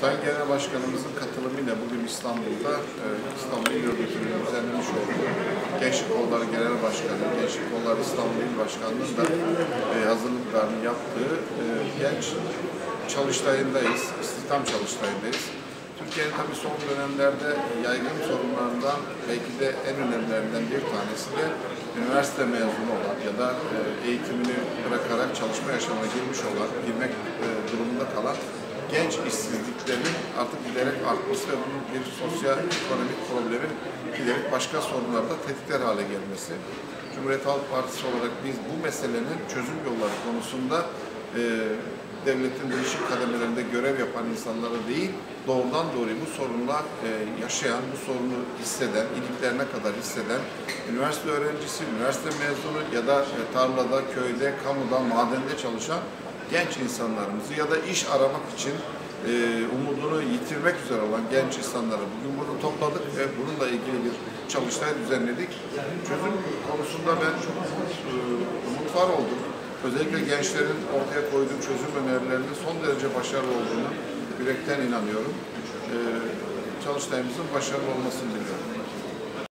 Sayın Genel Başkanımızın katılımıyla bugün İstanbul'da İstanbul İl Örgütü'nün düzenlemiş olduğu Gençlik Kolları Genel Başkanı, Gençlik Kolları İstanbul İl Başkanlığı'nda hazırlıklarını yaptığı genç çalıştayındayız, istihdam çalıştayındayız. Türkiye'nin tabii son dönemlerde yaygın sorunlarından belki de en önemlilerinden bir tanesi de üniversite mezunu olan ya da eğitimini bırakarak çalışma yaşamına girmek durumunda kalan genç işsizliklerin artık giderek artması ve bunun bir sosyal ekonomik problemin giderek başka sorunlarda tetikler hale gelmesi. Cumhuriyet Halk Partisi olarak biz bu meselenin çözüm yolları konusunda devletin değişik kademelerinde görev yapan insanlara değil, doğrudan doğruya bu sorunla yaşayan, bu sorunu hisseden, iliklerine kadar hisseden üniversite öğrencisi, üniversite mezunu ya da tarlada, köyde, kamuda, madende çalışan genç insanlarımızı ya da iş aramak için umudunu yitirmek üzere olan genç insanları bugün bunu topladık ve bununla ilgili bir çalıştay düzenledik. Çözüm konusunda ben çok umutlar oldum. Özellikle gençlerin ortaya koyduğu çözüm önerilerinin son derece başarılı olduğunu yürekten inanıyorum. Çalıştayımızın başarılı olmasını diliyorum.